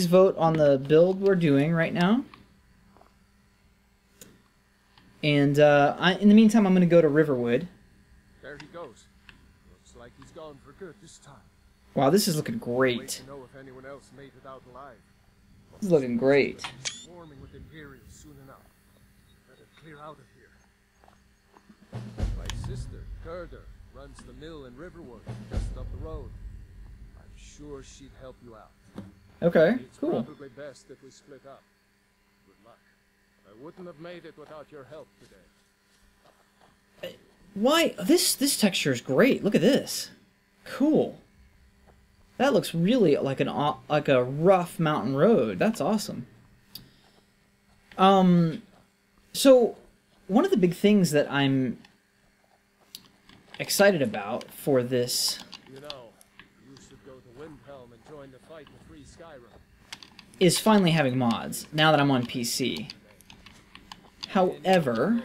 please vote on the build we're doing right now. And in the meantime, I'm going to go to Riverwood. There he goes. Looks like he's gone for good this time. Wow, this is looking great. This is looking great. My sister, Gerdur, runs the mill in Riverwood, just up the road. I'm sure she'd help you out. Okay, it's cool. Probably best if we split up. Good luck. I wouldn't have made it without your help today. Why? This texture is great. Look at this. Cool. That looks really like a rough mountain road. That's awesome. So one of the big things that I'm excited about for this, you know, you should go to Windhelm and join the fight to free Skyrim, is finally having mods now that I'm on PC. However,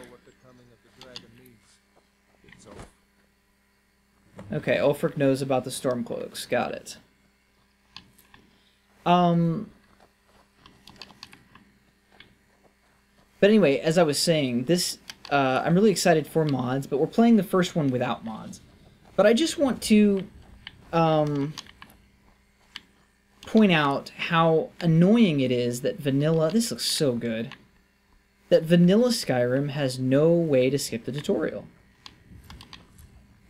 okay, Ulfric knows about the Stormcloaks. Got it. But anyway, as I was saying, this I'm really excited for mods, but we're playing the first one without mods. But I just want to point out how annoying it is that vanilla... This looks so good. That vanilla Skyrim has no way to skip the tutorial.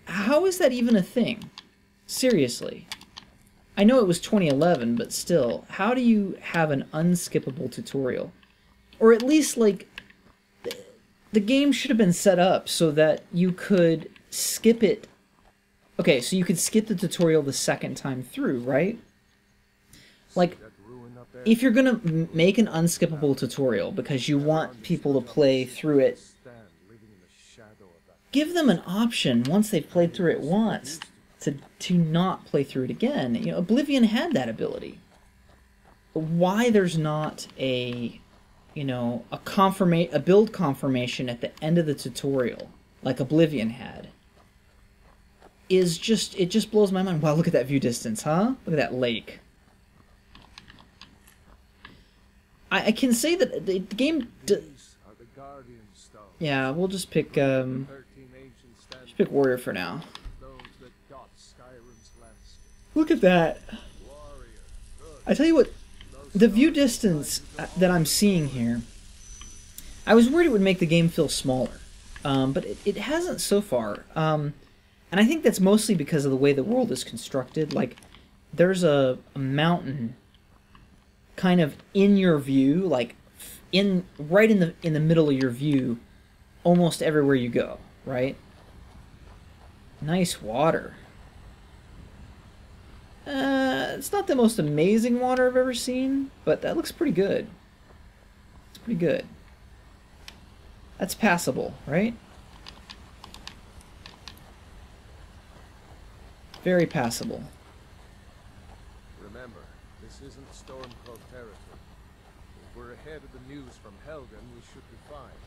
How is that even a thing? Seriously. I know it was 2011, but still, how do you have an unskippable tutorial? Or at least, like, the game should have been set up so that you could skip it. Okay, so you could skip the tutorial the second time through, right? Like, if you're going to make an unskippable tutorial because you want people to play through it, give them an option once they've played through it once to not play through it again. You know, Oblivion had that ability. But why there's not a... you know, a build confirmation at the end of the tutorial, like Oblivion had, is just, it just blows my mind. Wow, look at that view distance, huh? Look at that lake. I can say that the game... yeah, we'll just pick Warrior for now. Look at that. I tell you what... the view distance that I'm seeing here, I was worried it would make the game feel smaller, but it hasn't so far. And I think that's mostly because of the way the world is constructed. Like, there's a mountain kind of in your view, like right in the middle of your view, almost everywhere you go, right? Nice water. It's not the most amazing water I've ever seen, but that looks pretty good. It's pretty good. That's passable, right? Very passable. Remember, this isn't Stormcloak territory. If we're ahead of the news from Helgen, we should be fine.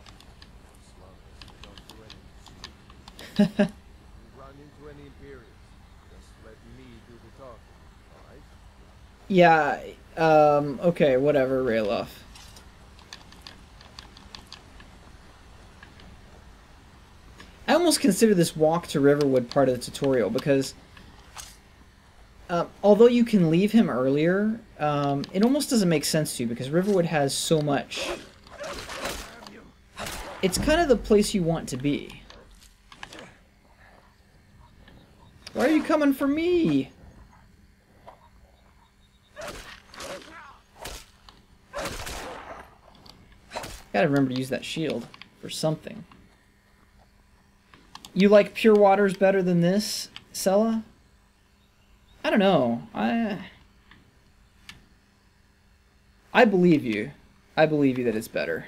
As long as we don't do anything. If we run into any Imperials, just let me do the talking. Yeah, okay, whatever, Ralof. I almost consider this walk to Riverwood part of the tutorial because although you can leave him earlier, it almost doesn't make sense to you because Riverwood has so much. It's kind of the place you want to be. Why are you coming for me? Gotta remember to use that shield for something. You like pure waters better than this, Sella? I don't know. I believe you. I believe you that it's better.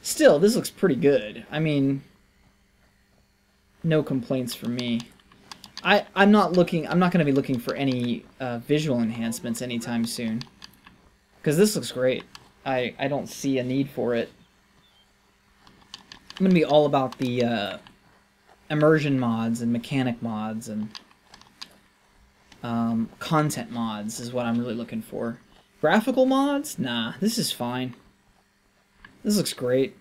Still, this looks pretty good. I mean, no complaints from me. I'm not going to be looking for any visual enhancements anytime soon. Because this looks great. I don't see a need for it. I'm going to be all about the immersion mods and mechanic mods and content mods is what I'm really looking for. Graphical mods? Nah, this is fine. This looks great.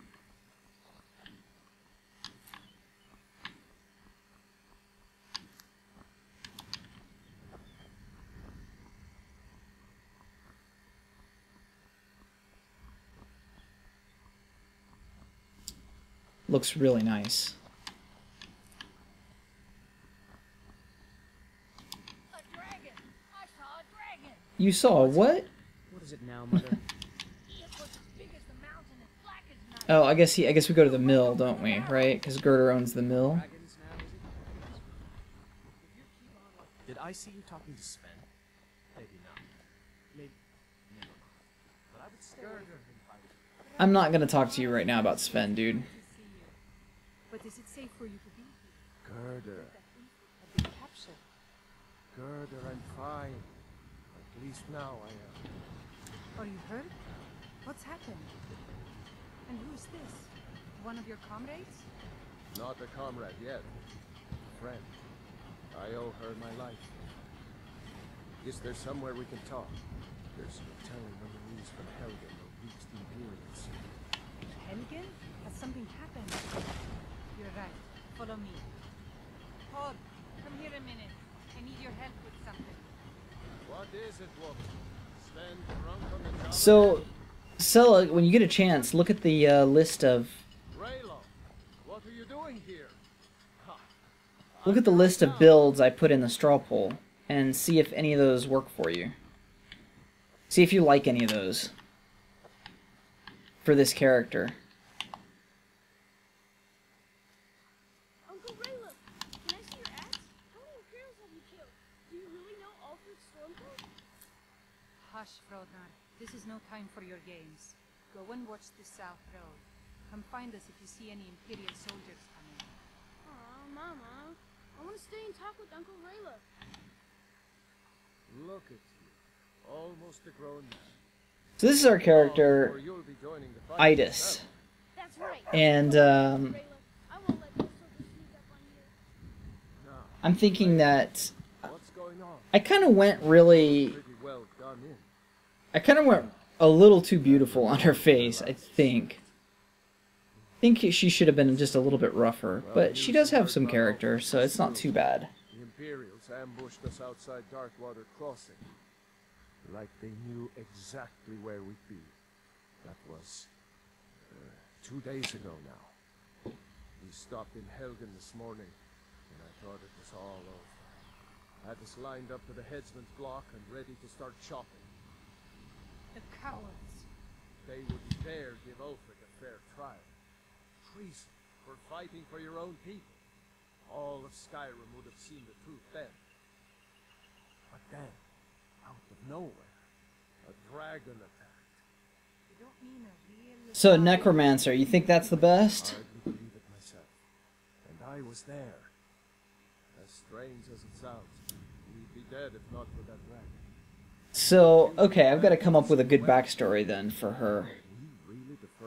Looks really nice. A dragon. I saw a dragon. You saw a what? What is it now, mother? Oh, I guess we go to the mill, don't we? Right? Because Gerdur owns the mill. Did I see you talking to Sven? Maybe not. Maybe never. But I would stay. I'm not gonna talk to you right now about Sven, dude. But is it safe for you to be here? Gerdur. I've been captured. Gerdur, I'm fine. At least now I am. Are you hurt? What's happened? And who's this? One of your comrades? Not a comrade yet. A friend. I owe her my life. Is there somewhere we can talk? There's no telling when the news from Helgen will reach the Imperials. Helgen? Has something happened? You're right. Follow me. Hold. Come here a minute. I need your help with something. What is it, woman? Sven drunk on the top. So, Sella, when you get a chance, look at the list of... Ralof, what are you doing here? Huh. Look at the list of builds I put in the straw poll, and see if any of those work for you. See if you like any of those. For this character. This is no time for your games. Go and watch the South Road. Come find us if you see any Imperial soldiers coming. Aw, Mama. I want to stay and talk with Uncle Ralof. Look at you. Almost a grown man. So this is our character, Eydis. That's right. And, I'm thinking that... What's going on? I kind of went really... I kind of went a little too beautiful on her face, I think. I think she should have been just a little bit rougher, but she does have some character, so it's not too bad. The Imperials ambushed us outside Darkwater Crossing. Like they knew exactly where we'd be. That was 2 days ago now. We stopped in Helgen this morning, and I thought it was all over. I had us lined up to the headsman's block and ready to start chopping. The cowards. They wouldn't dare give Ulfric a fair trial. Treason for fighting for your own people. All of Skyrim would have seen the truth then. But then, out of nowhere, a dragon attacked. You don't mean a real... So, Necromancer, you think that's the best? I believe it myself. And I was there. As strange as it sounds, we'd be dead if not for that dragon. So, okay, I've got to come up with a good backstory then for her.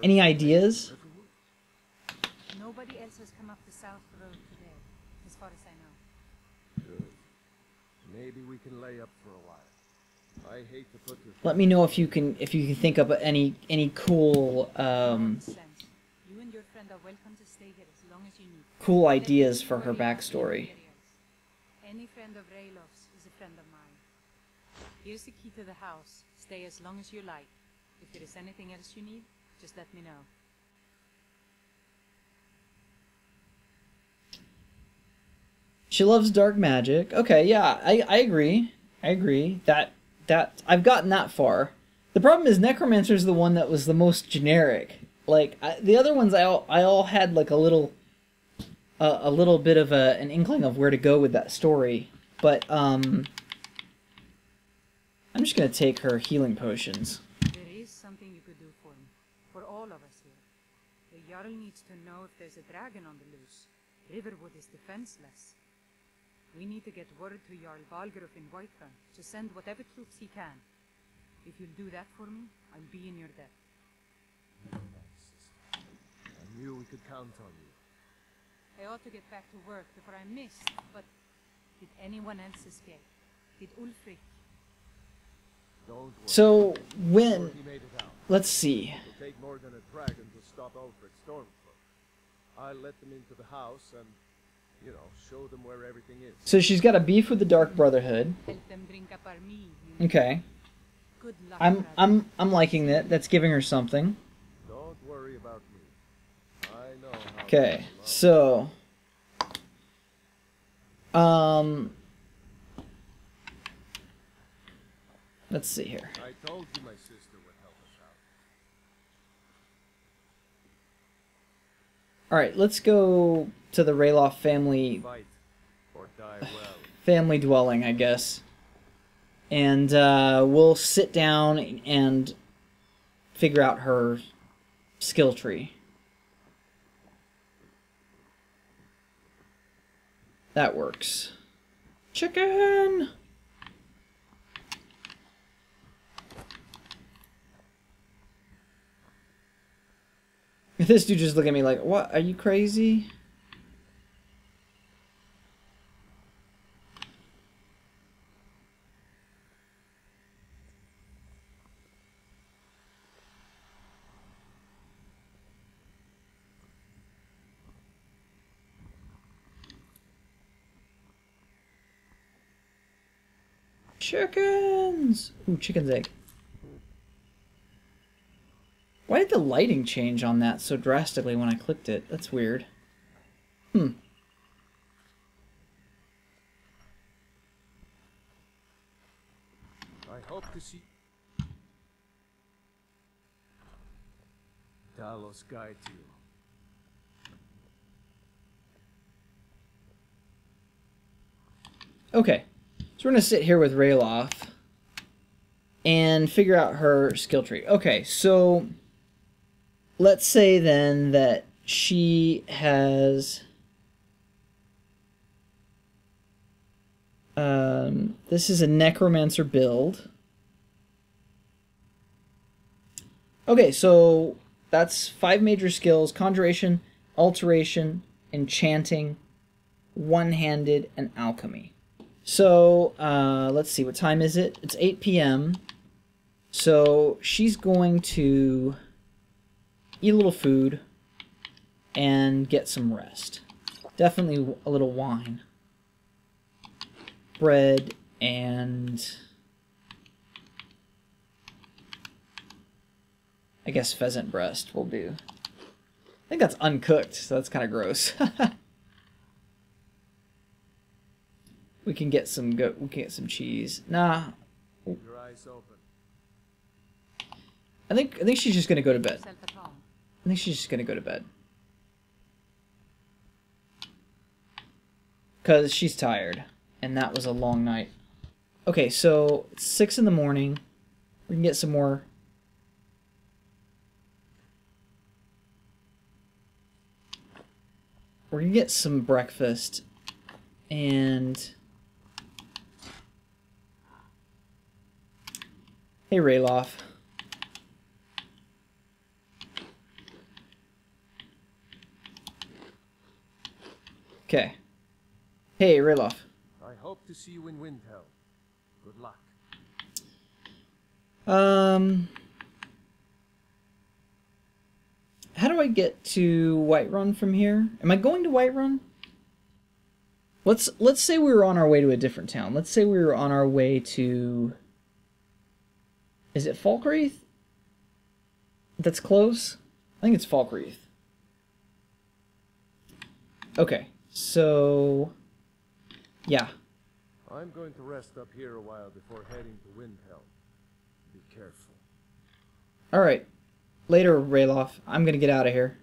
Any ideas? Nobody else has come up the South Road today, as far as I know. Good. Maybe we can lay up for a while. I hate to put this. Let me know if you can think of any cool you and your friend are welcome to stay here as long as you need. Cool ideas for her backstory. Any friend of Ralof's is a friend of mine. Here's the key to the house. Stay as long as you like. If there is anything else you need, just let me know. She loves dark magic. Okay, yeah, I agree. I agree. That I've gotten that far. The problem is Necromancer's the one that was the most generic. Like the other ones, I all had like a little bit of an inkling of where to go with that story, but I'm just going to take her healing potions. There is something you could do for me. For all of us here. The Jarl needs to know if there's a dragon on the loose. Riverwood is defenseless. We need to get word to Jarl Valgerov in Whiterun to send whatever troops he can. If you'll do that for me, I'll be in your debt. I knew we could count on you. I ought to get back to work before I missed, but did anyone else escape? Did Ulfric? So when, let's see. It'll take more than a dragon to stop Ulfric Stormcloak. I let them into the house and, you know, show them where everything is. So she's got a beef with the Dark Brotherhood. Okay. I'm liking that. That's giving her something. Don't worry about me. I know how. Okay. So let's see here. I told you my sister would help us out. All right, let's go to the Ralof family family dwelling, I guess. And we'll sit down and figure out her skill tree. That works. Chicken. This dude just looked at me like, what? Are you crazy? Chickens! Ooh, chicken's egg. Why did the lighting change on that so drastically when I clicked it? That's weird. Hmm. I hope to see Talos guide you. Okay. So we're going to sit here with Ralof and figure out her skill tree. Okay, so let's say then that she has... this is a Necromancer build. Okay, so that's 5 major skills. Conjuration, Alteration, Enchanting, One-Handed, and Alchemy. So, let's see, what time is it? It's 8 p.m. So, she's going to eat a little food and get some rest. Definitely a little wine. Bread and... I guess pheasant breast will do. I think that's uncooked, so that's kind of gross. We can get some goat. We can get some cheese. Nah. Your eyes open. I think she's just gonna go to bed. I think she's just gonna go to bed. Cause she's tired, and that was a long night. Okay, so it's 6 in the morning. We can get some more. We're gonna get some breakfast, and. Hey, Ralof. Okay. Hey, Ralof. I hope to see you in Windhelm. Good luck. How do I get to Whiterun from here? Am I going to Whiterun? Let's say we were on our way to a different town. Let's say we were on our way to... Is it Falkreath? That's close? I think it's Falkreath. Okay, so... Yeah. I'm going to rest up here a while before heading to Windhelm. Be careful. Alright. Later, Ralof. I'm going to get out of here.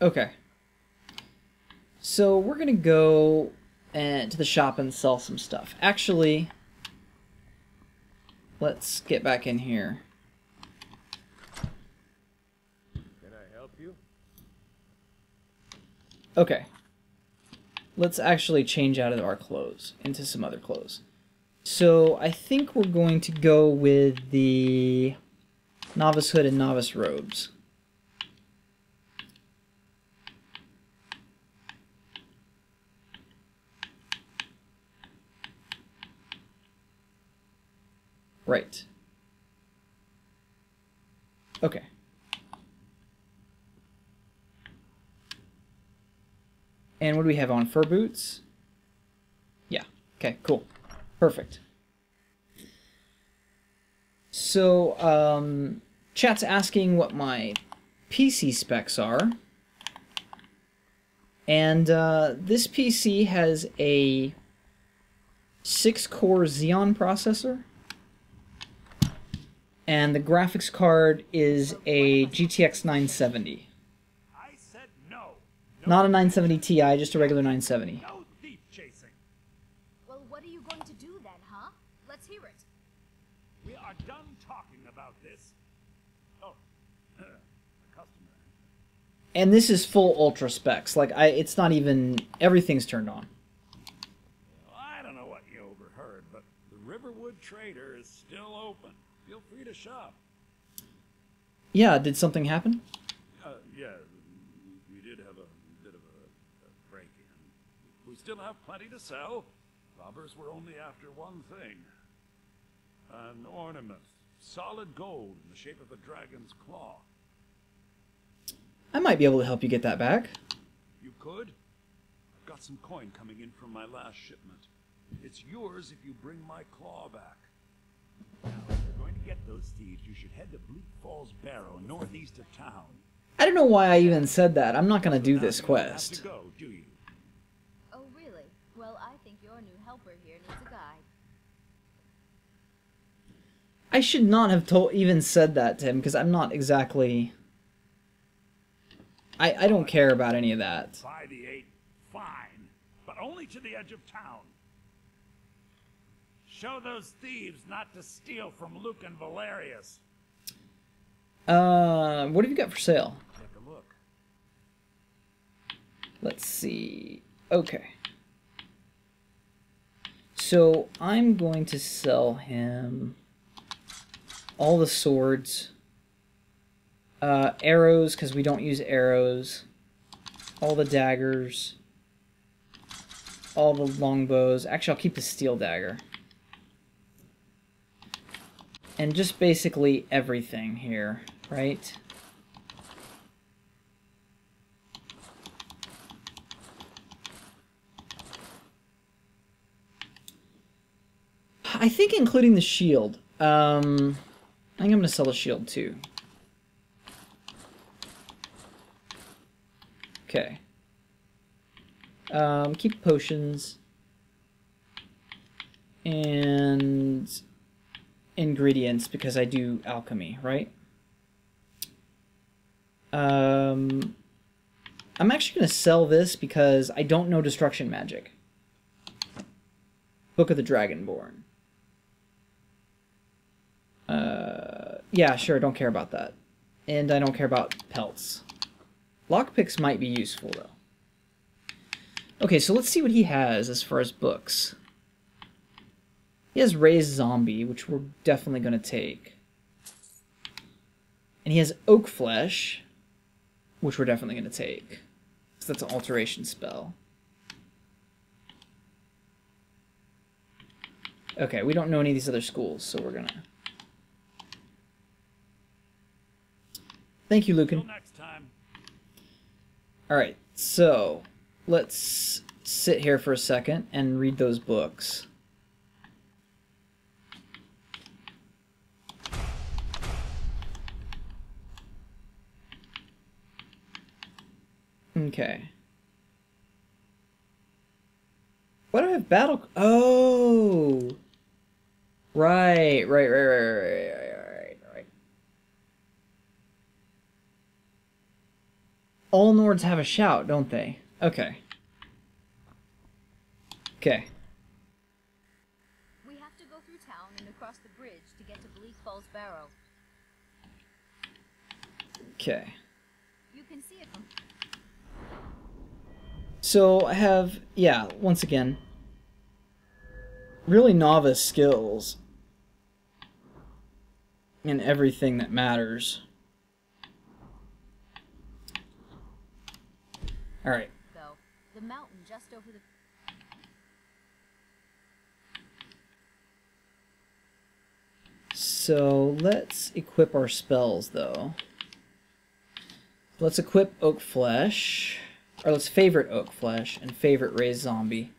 Okay. So we're going to go to the shop and sell some stuff. Actually, let's get back in here. Can I help you? Okay. Let's actually change out of our clothes into some other clothes. So I think we're going to go with the novice hood and novice robes. Right. Okay. And what do we have on? Fur boots? Yeah. Okay, cool. Perfect. So, chat's asking what my PC specs are. And this PC has a 6-core Xeon processor. And the graphics card is a GTX 970. Not a 970 Ti, just a regular 970. No thief chasing. Well, what are you going to do then, huh? Let's hear it. We are done talking about this. Oh, a customer. And this is full ultra specs. Like, it's not even... everything's turned on. Well, I don't know what you overheard, but the Riverwood Trader is still open. Feel free to shop. Yeah, did something happen? Yeah. Still have plenty to sell. Robbers were only after one thing. An ornament. Solid gold in the shape of a dragon's claw. I might be able to help you get that back. You could? I've got some coin coming in from my last shipment. It's yours if you bring my claw back. Now, if you're going to get those thieves, you should head to Bleak Falls Barrow, northeast of town. I don't know why I even said that. I'm not going to do this quest. You don't have to go, do you? Well, I think your new helper here needs a guide. I should not have even said that to him, because I'm not exactly... I don't care about any of that. By the 8, fine, but only to the edge of town. Show those thieves not to steal from Luke and Valerius. What have you got for sale? Take a look. Let's see. Okay. So I'm going to sell him all the swords, arrows, because we don't use arrows, all the daggers, all the longbows. Actually, I'll keep the steel dagger. And just basically everything here, right? I think including the shield. I think I'm going to sell the shield too. Okay. Keep potions. And ingredients, because I do alchemy, right? I'm actually going to sell this because I don't know destruction magic. Book of the Dragonborn. Yeah, sure, don't care about that. And I don't care about pelts. Lockpicks might be useful, though. Okay, so let's see what he has as far as books. He has Raise Zombie, which we're definitely going to take. And he has Oak Flesh, which we're definitely going to take. So that's an alteration spell. Okay, we don't know any of these other schools, so we're going to... Thank you, Lucan. Alright, so let's sit here for a second and read those books. Okay. Why do I have battle... Oh! Right. All Nords have a shout, don't they? Okay. Okay. We have to go through town and across the bridge to get to Bleak Falls Barrow. Okay. You can see it. So I have, yeah, once again, really novice skills. And everything that matters. All right. So, the mountain just over the... So let's equip our spells, though. Let's equip Oak Flesh. Or let's favorite Oak Flesh and favorite Raise Zombie.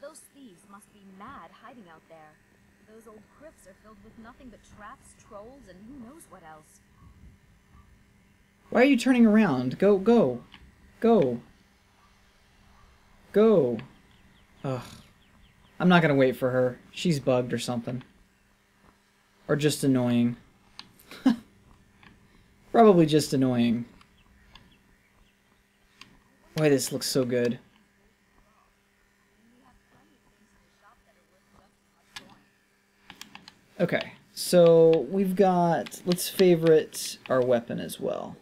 Those thieves must be mad hiding out there. Those old crypts are filled with nothing but traps, trolls, and who knows what else. Why are you turning around? Go, go. Go. Go. Ugh. I'm not gonna wait for her. She's bugged or something. Or just annoying. Probably just annoying. Boy, this looks so good. Okay, so we've got... Let's favorite our weapon as well.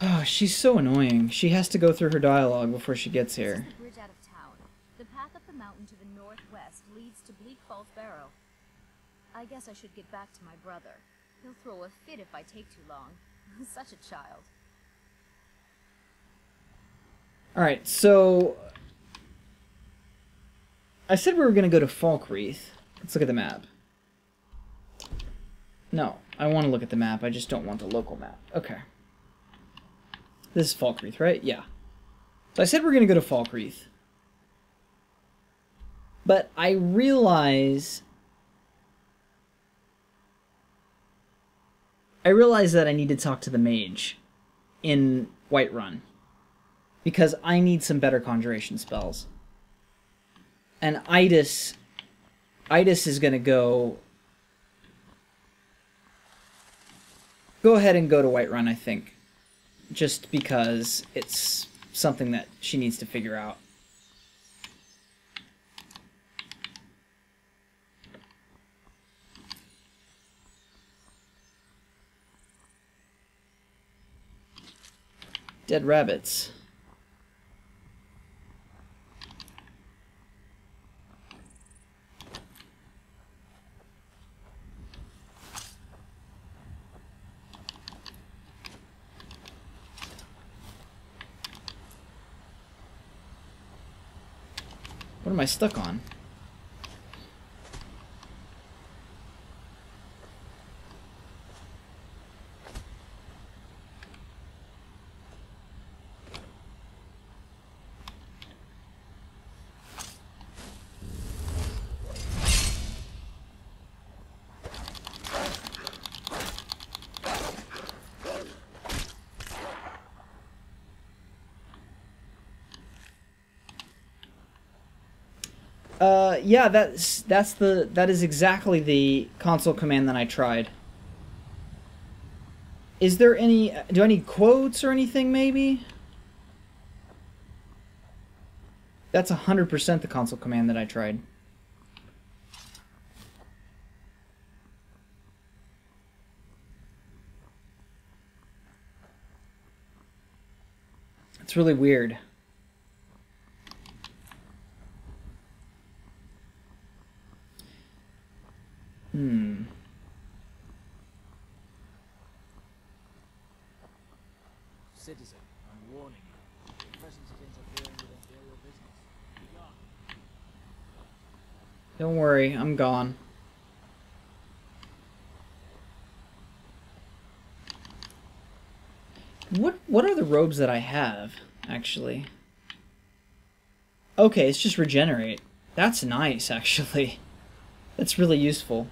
Oh, she's so annoying. She has to go through her dialogue before she gets here. The bridge out of town. The path up the mountain to the northwest leads to Bleak Falls Barrow. I guess I should get back to my brother. He'll throw a fit if I take too long. Such a child. Alright, so... I said we were going to go to Falkreath. Let's look at the map. No, I want to look at the map. I just don't want the local map. Okay. This is Falkreath, right? Yeah. So I said we're going to go to Falkreath. But I realize... that I need to talk to the mage in Whiterun. Because I need some better conjuration spells. And Eydis... Eydis is going to go... Go ahead and go to Whiterun, I think. Just because it's something that she needs to figure out. Dead rabbits. What am I stuck on? Yeah, that is exactly the console command that I tried. Is there any... Do I need quotes or anything, maybe? That's 100% the console command that I tried. It's really weird. Citizen, I'm warning you. Your presence is interfering with imperial business. Be gone. Don't worry, I'm gone. What are the robes that I have, actually? Okay, it's just regenerate. That's nice, actually. That's really useful.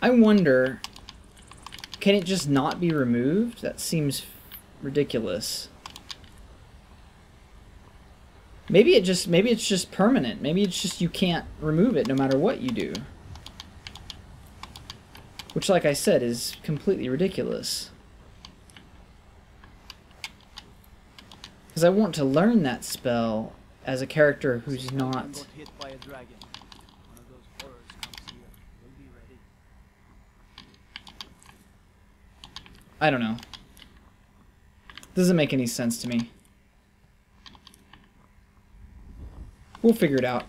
I wonder, can it just not be removed? That seems ridiculous. Maybe it's just permanent. Maybe it's just you can't remove it no matter what you do. Which, like I said, is completely ridiculous. Because I want to learn that spell as a character who's not... I don't know. Doesn't make any sense to me. We'll figure it out.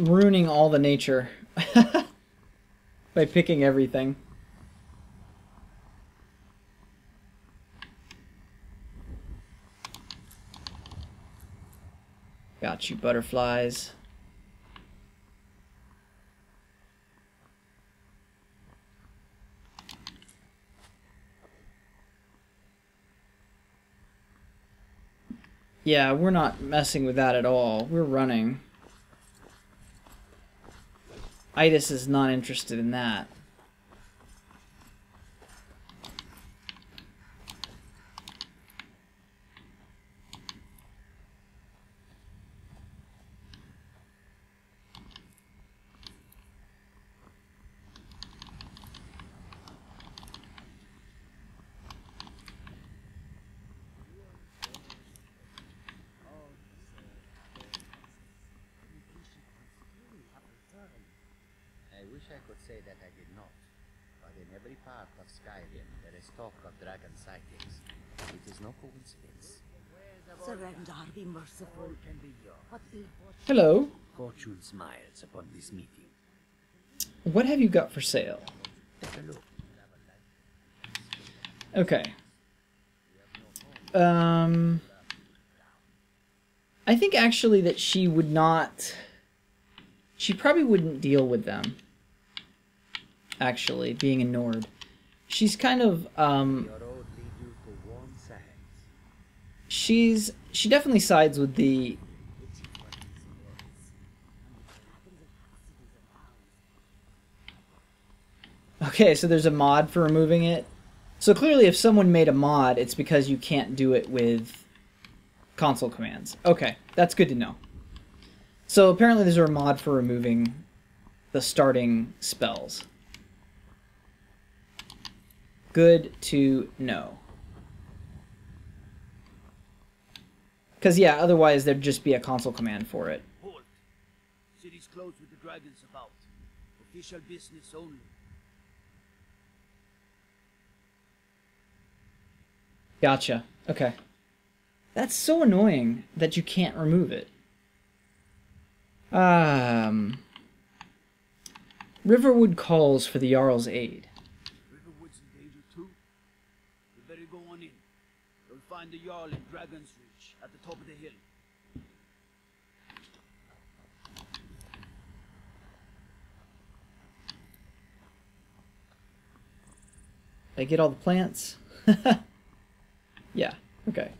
Ruining all the nature by picking everything. Got you, butterflies. Yeah, we're not messing with that at all. We're running. Eydis is not interested in that. Hello. Fortune smiles upon this meeting. What have you got for sale? Okay. I think actually that she would not. She probably wouldn't deal with them. Actually, being a Nord, she's kind of She definitely sides with the okay, so there's a mod for removing it. So clearly if someone made a mod, it's because you can't do it with console commands. Okay, that's good to know. So apparently there's a mod for removing the starting spells. Good to know. Because, yeah, otherwise there'd just be a console command for it. Halt. City's closed with the dragons about. Official business only. Gotcha. Okay. That's so annoying that you can't remove it. Riverwood calls for the Jarl's aid. Riverwood's in danger too? You better go on in. You'll find the Jarl in Dragon's Reach at the top of the hill. Did I get all the plants? Yeah, okay.